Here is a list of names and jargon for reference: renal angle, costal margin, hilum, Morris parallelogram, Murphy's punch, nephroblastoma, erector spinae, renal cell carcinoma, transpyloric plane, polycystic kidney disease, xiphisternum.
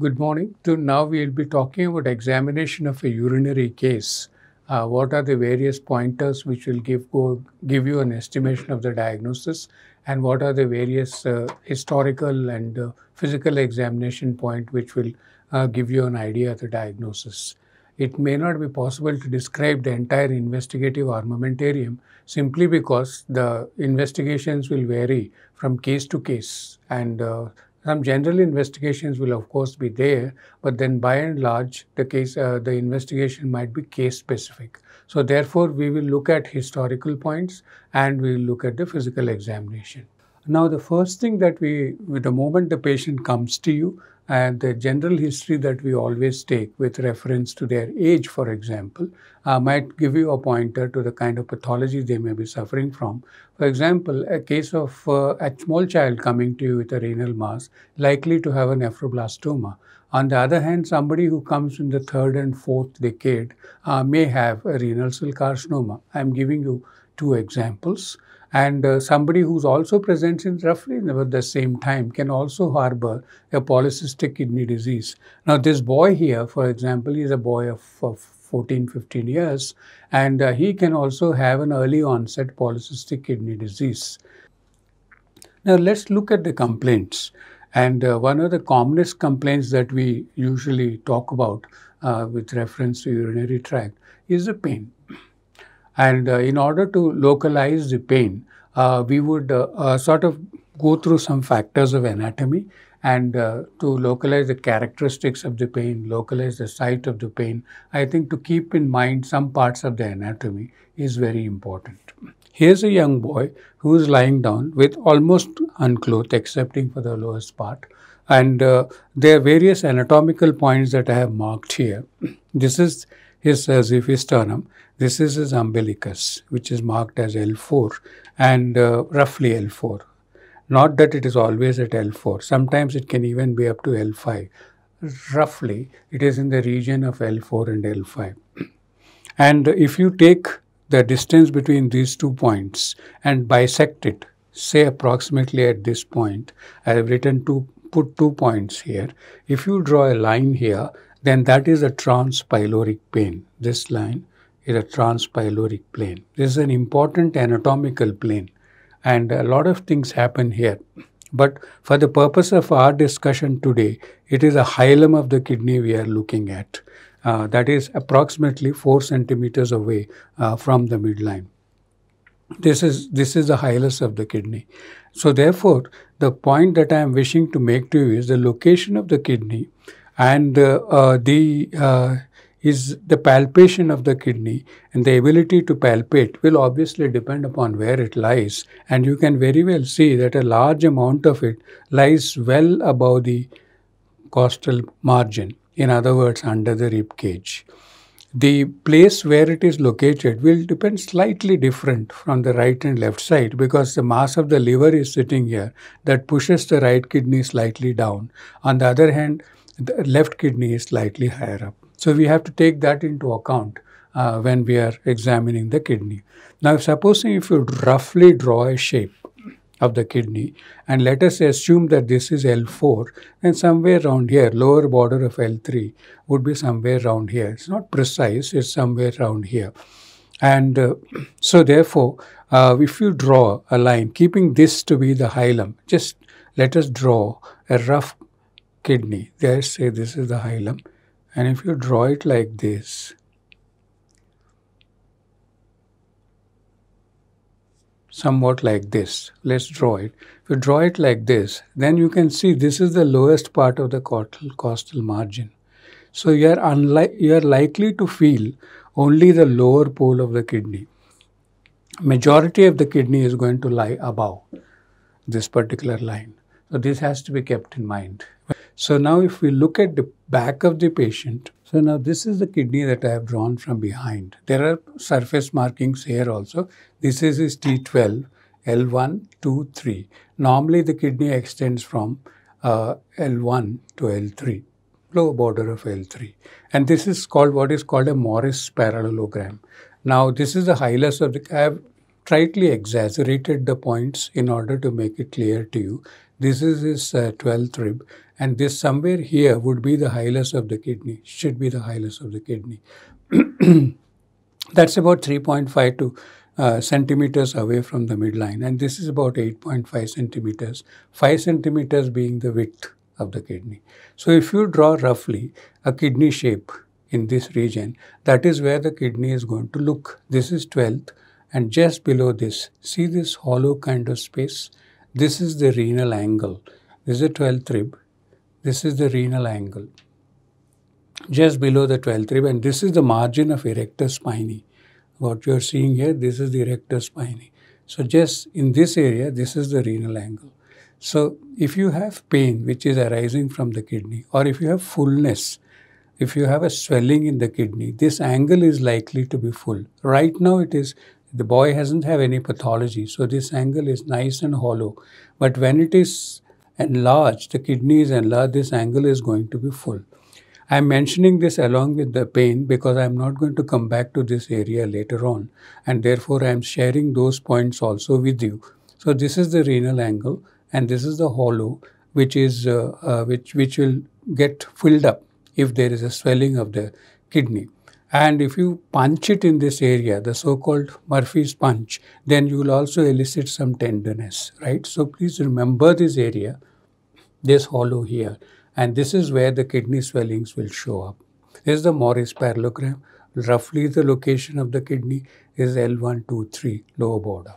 Good morning. Now we will be talking about examination of a urinary case. What are the various pointers which will give you an estimation of the diagnosis, and what are the various historical and physical examination point which will give you an idea of the diagnosis. It may not be possible to describe the entire investigative armamentarium simply because the investigations will vary from case to case, and some general investigations will of course be there, but then by and large the investigation might be case specific. So therefore we will look at historical points and we will look at the physical examination. Now the first thing that the moment the patient comes to you, and the general history that we always take with reference to their age, for example, might give you a pointer to the kind of pathology they may be suffering from. For example, a case of a small child coming to you with a renal mass, likely to have a nephroblastoma. On the other hand, somebody who comes in the third and fourth decade may have a renal cell carcinoma. I'm giving you two examples. And somebody who's also presents in roughly about the same time can also harbor a polycystic kidney disease. Now this boy here, for example, is a boy of 14-15 years, and he can also have an early onset polycystic kidney disease. Now let's look at the complaints. And one of the commonest complaints that we usually talk about with reference to urinary tract is the pain. And in order to localize the pain, we would sort of go through some factors of anatomy and to localize the characteristics of the pain, localize the site of the pain. I think to keep in mind some parts of the anatomy is very important. Here's a young boy who is lying down with almost unclothed, excepting for the lowest part. And there are various anatomical points that I have marked here. This is his xiphisternum. This is his umbilicus, which is marked as L4 and roughly L4. Not that it is always at L4. Sometimes it can even be up to L5. Roughly, it is in the region of L4 and L5. And if you take the distance between these 2 points and bisect it, say approximately at this point, I have written put two points here. If you draw a line here, then that is a transpyloric plane. This line is a transpyloric plane. This is an important anatomical plane, and a lot of things happen here. But for the purpose of our discussion today, it is a hilum of the kidney we are looking at. That is approximately 4 centimeters away from the midline. This is the hilus of the kidney. So therefore, the point that I am wishing to make to you is the location of the kidney, and the palpation of the kidney, and the ability to palpate will obviously depend upon where it lies. And you can very well see that a large amount of it lies well above the costal margin, in other words, under the rib cage. The place where it is located will depend slightly different from the right and left side, because the mass of the liver is sitting here that pushes the right kidney slightly down. On the other hand, the left kidney is slightly higher up. So we have to take that into account when we are examining the kidney. Now, supposing if you roughly draw a shape of the kidney, and let us assume that this is L4, and somewhere around here, lower border of L3 would be somewhere around here. It's not precise, it's somewhere around here. And so therefore, if you draw a line, keeping this to be the hilum, just let us draw a rough kidney. There, say this is the hilum, and if you draw it like this, somewhat like this, let's draw it. If you draw it like this, then you can see this is the lowest part of the costal margin. So you are likely to feel only the lower pole of the kidney. Majority of the kidney is going to lie above this particular line. So this has to be kept in mind. So now if we look at the back of the patient, so now this is the kidney that I have drawn from behind. There are surface markings here also. This is his T12, L1, 2, 3. Normally the kidney extends from L1 to L3, lower border of L3. And this is called what is called a Morris parallelogram. Now this is the hilus of the, I have slightly exaggerated the points in order to make it clear to you This is his 12th rib, and this somewhere here would be the hilus of the kidney, should be the hilus of the kidney. That's about 3.52 centimeters away from the midline, and this is about 8.5 centimeters, 5 centimeters being the width of the kidney. So if you draw roughly a kidney shape in this region, that is where the kidney is going to look. This is 12th, and just below this, see this hollow kind of space? This is the renal angle. This is the 12th rib. This is the renal angle. Just below the 12th rib, and this is the margin of erector spinae. What you are seeing here, this is the erector spinae. So just in this area, this is the renal angle. So if you have pain which is arising from the kidney, or if you have fullness, if you have a swelling in the kidney, this angle is likely to be full. Right now it is, the boy hasn't have any pathology, so this angle is nice and hollow. But when it is enlarged, the kidney is enlarged, this angle is going to be full. I'm mentioning this along with the pain because I'm not going to come back to this area later on, and therefore I'm sharing those points also with you. So this is the renal angle, and this is the hollow which is which will get filled up if there is a swelling of the kidney. And if you punch it in this area, the so-called Murphy's punch, then you will also elicit some tenderness, right? So please remember this area, this hollow here. And this is where the kidney swellings will show up. This is the Morris parallelogram, roughly the location of the kidney is L1, 2, 3, lower border.